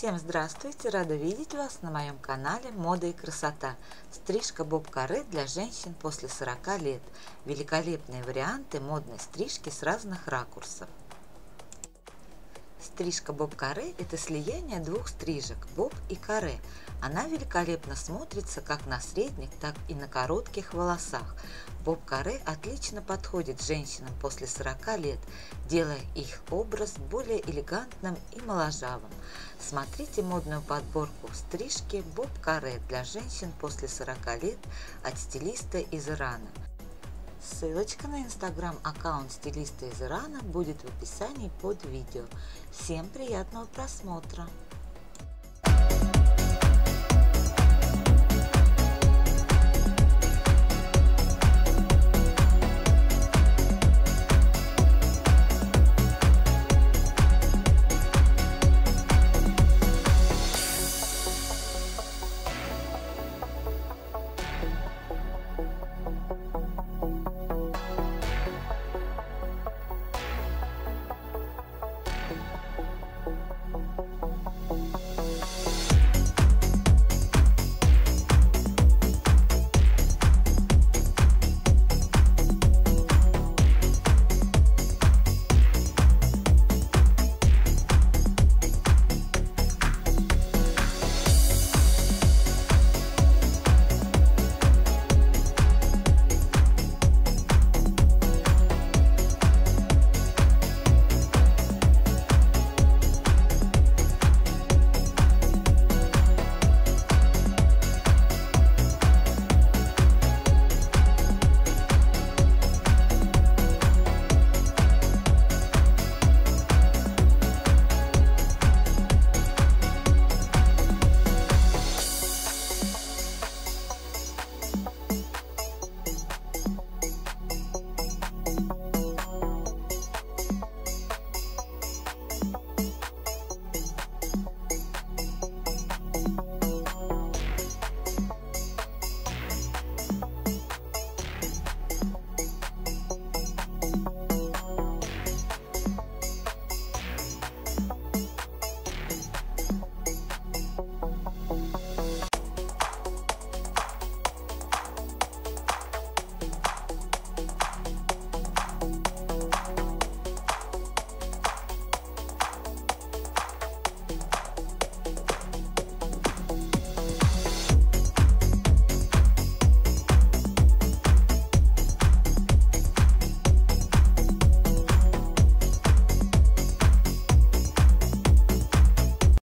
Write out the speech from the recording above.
Всем здравствуйте! Рада видеть вас на моем канале «Мода и красота». Стрижка боб-каре для женщин после 40 лет. Великолепные варианты модной стрижки с разных ракурсов. Стрижка боб-каре – это слияние двух стрижек – боб и каре. Она великолепно смотрится как на средних, так и на коротких волосах. Боб-каре отлично подходит женщинам после 40 лет, делая их образ более элегантным и моложавым. Смотрите модную подборку «Стрижки боб-каре для женщин после 40 лет» от стилиста из Ирана. Ссылочка на инстаграм-аккаунт стилиста из Ирана будет в описании под видео. Всем приятного просмотра!